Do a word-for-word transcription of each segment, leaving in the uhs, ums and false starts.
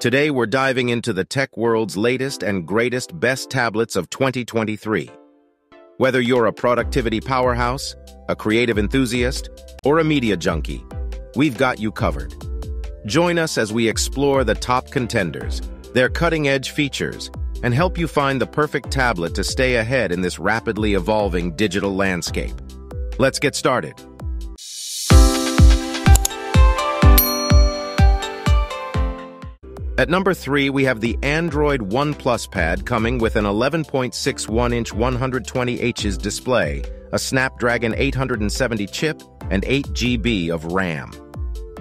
Today we're diving into the tech world's latest and greatest best tablets of twenty twenty-three. Whether you're a productivity powerhouse, a creative enthusiast, or a media junkie, we've got you covered. Join us as we explore the top contenders, their cutting-edge features, and help you find the perfect tablet to stay ahead in this rapidly evolving digital landscape. Let's get started. At number three, we have the Android OnePlus Pad, coming with an eleven point six one inch one hundred twenty hertz display, a Snapdragon eight hundred seventy chip, and eight gigabytes of RAM.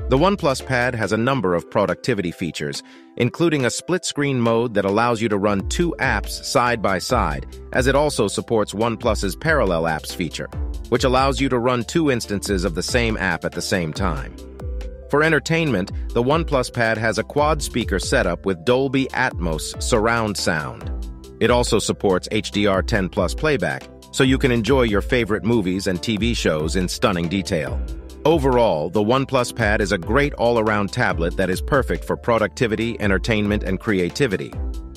The OnePlus Pad has a number of productivity features, including a split-screen mode that allows you to run two apps side-by-side, as it also supports OnePlus's Parallel Apps feature, which allows you to run two instances of the same app at the same time. For entertainment, the OnePlus Pad has a quad-speaker setup with Dolby Atmos surround sound. It also supports H D R ten plus playback, so you can enjoy your favorite movies and T V shows in stunning detail. Overall, the OnePlus Pad is a great all-around tablet that is perfect for productivity, entertainment, and creativity.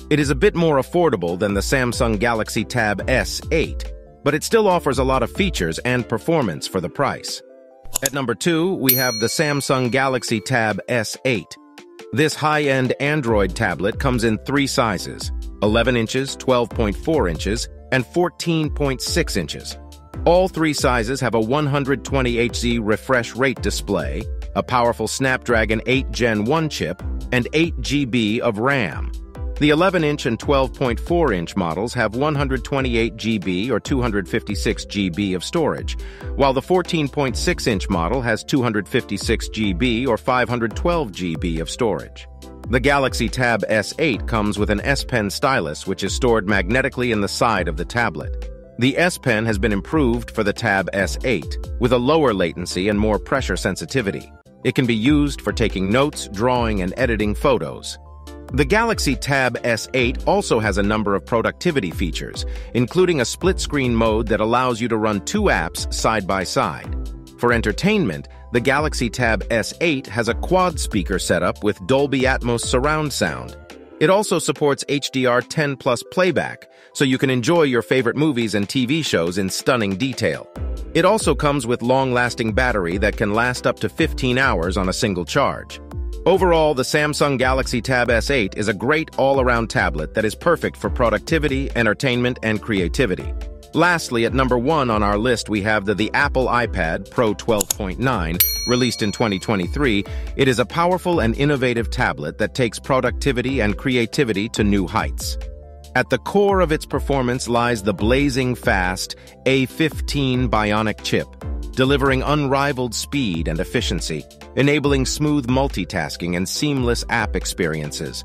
It is a bit more affordable than the Samsung Galaxy Tab S eight, but it still offers a lot of features and performance for the price. At number two, we have the Samsung Galaxy Tab S eight. This high-end Android tablet comes in three sizes: eleven inches, twelve point four inches, and fourteen point six inches. All three sizes have a one hundred twenty hertz refresh rate display, a powerful Snapdragon eight gen one chip, and eight gigabytes of RAM. The eleven inch and twelve point four inch models have one hundred twenty-eight gigabytes or two hundred fifty-six gigabytes of storage, while the fourteen point six inch model has two hundred fifty-six gigabytes or five hundred twelve gigabytes of storage. The Galaxy Tab S eight comes with an S-Pen stylus, which is stored magnetically in the side of the tablet. The S-Pen has been improved for the Tab S eight, with a lower latency and more pressure sensitivity. It can be used for taking notes, drawing, and editing photos. The Galaxy Tab S eight also has a number of productivity features, including a split-screen mode that allows you to run two apps side-by-side. For entertainment, the Galaxy Tab S eight has a quad-speaker setup with Dolby Atmos surround sound. It also supports H D R ten plus playback, so you can enjoy your favorite movies and T V shows in stunning detail. It also comes with long-lasting battery that can last up to fifteen hours on a single charge. Overall, the Samsung Galaxy Tab S eight is a great all-around tablet that is perfect for productivity, entertainment, and creativity. Lastly, at number one on our list, we have the, the Apple iPad Pro twelve point nine, released in twenty twenty-three. It is a powerful and innovative tablet that takes productivity and creativity to new heights. At the core of its performance lies the blazing fast A fifteen Bionic chip, delivering unrivaled speed and efficiency, enabling smooth multitasking and seamless app experiences.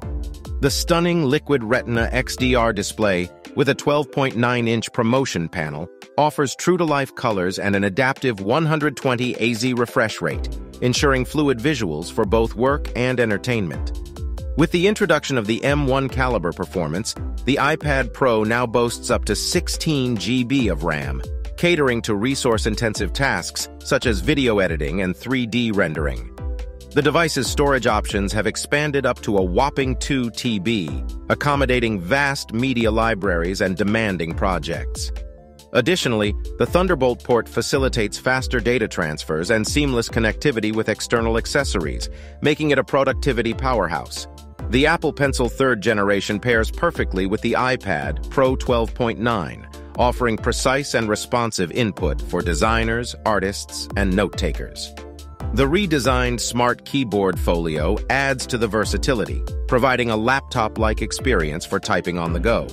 The stunning Liquid Retina X D R display, with a twelve point nine inch ProMotion panel, offers true-to-life colors and an adaptive one hundred twenty hertz refresh rate, ensuring fluid visuals for both work and entertainment. With the introduction of the M one caliber performance, the iPad Pro now boasts up to sixteen gigabytes of RAM, catering to resource-intensive tasks such as video editing and three D rendering. The device's storage options have expanded up to a whopping two terabytes, accommodating vast media libraries and demanding projects. Additionally, the Thunderbolt port facilitates faster data transfers and seamless connectivity with external accessories, making it a productivity powerhouse. The Apple Pencil third generation pairs perfectly with the iPad Pro twelve point nine, offering precise and responsive input for designers, artists, and note-takers. The redesigned Smart Keyboard Folio adds to the versatility, providing a laptop-like experience for typing on the go.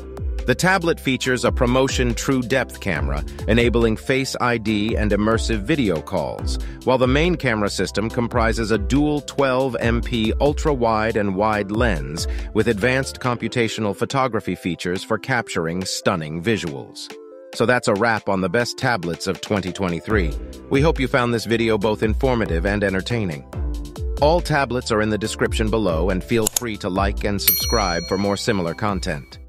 The tablet features a ProMotion True Depth camera, enabling Face I D and immersive video calls, while the main camera system comprises a dual twelve megapixel ultra-wide and wide lens with advanced computational photography features for capturing stunning visuals. So that's a wrap on the best tablets of twenty twenty-three. We hope you found this video both informative and entertaining. All tablets are in the description below, and feel free to like and subscribe for more similar content.